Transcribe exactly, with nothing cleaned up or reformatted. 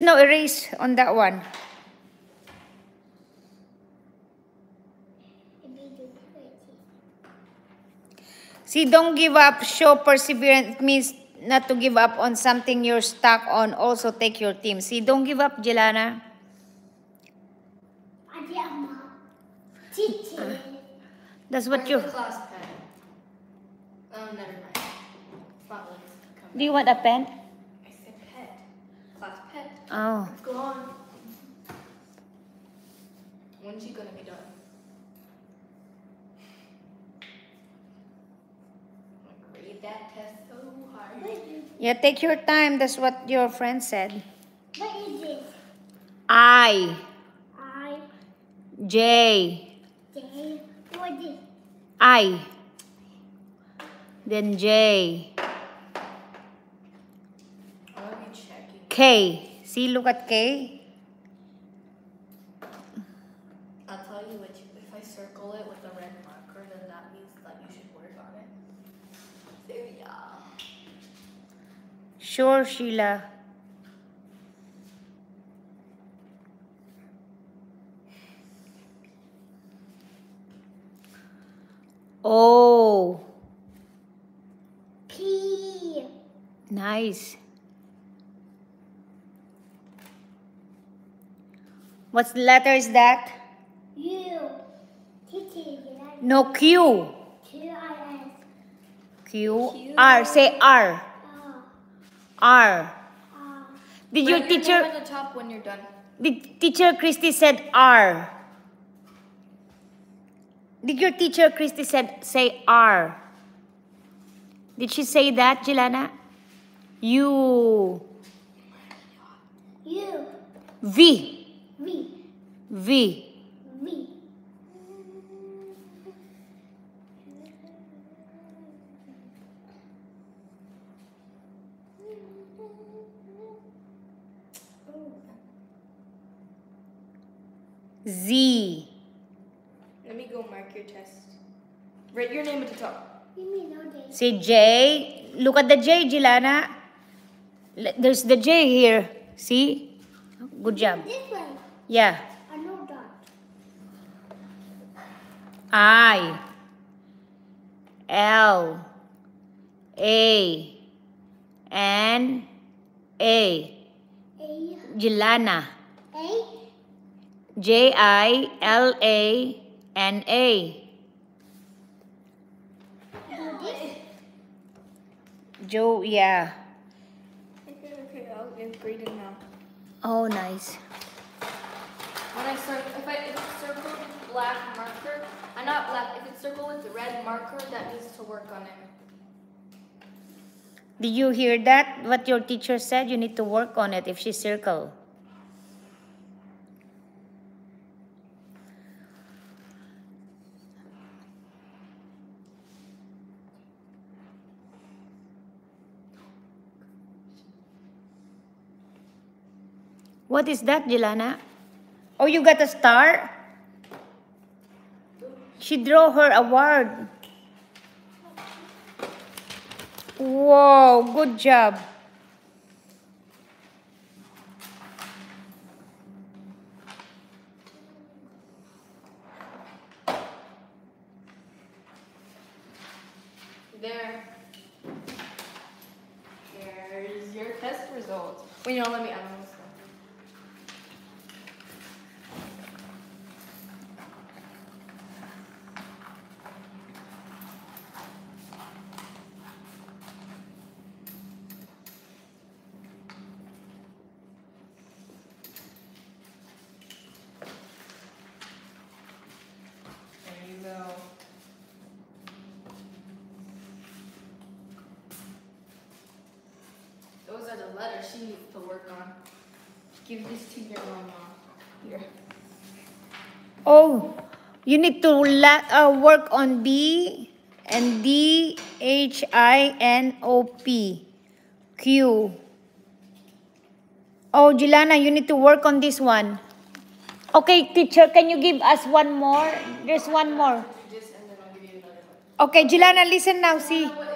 No erase on that one. See, don't give up. Show perseverance. It means not to give up on something you're stuck on. Also take your team. See, don't give up, Jelana. That's what you... Oh, never mind. Do you want a pen? I said pet. Class pet. Oh. It's gone. When's she gonna be done? I read that test so hard. Yeah, take your time. That's what your friend said. What is it? I. I. J. J. What is it? I. Then J. K. See, look at K. I'll tell you what, if I circle it with a red marker, then that means that you should work on it. There we are. Sure, Sheila. Oh. P. Nice. What letter is that? U. No, Q. Q R S. Q, Q R. Say R. R. R. R. Did Write your teacher? Your name at the top when you're done. Did teacher Christy said R? Did your teacher Christy said say R? Did she say that, Jelana? U. U. V. V. V. V. Z. Let me go mark your test. Write your name at the top. Say J. Look at the J, Jelana. There's the J here. See? Good job. Yeah. I know that. I. L. A. N. A. A. Jelana. A. J. I. L. A. N. A. Joe, yeah. Okay, okay, I'll get graded now. Oh, nice. When I circle, if I if it's circled with black marker, I'm not black. If it's circled with the red marker, that means to work on it. Did you hear that? What your teacher said, you need to work on it if she circled. What is that, Jelana? Oh, you got a star? She drew her award. Whoa, good job. There. There's your test results. Wait, you don't let me out. The letter she needs to work on. Give this to your mama. Here. Oh, you need to let, uh, work on B and D, H, I, N, O, P, Q. Oh, Jelana, you need to work on this one. Okay, teacher, can you give us one more? There's one more. Okay, Jelana, listen now, see.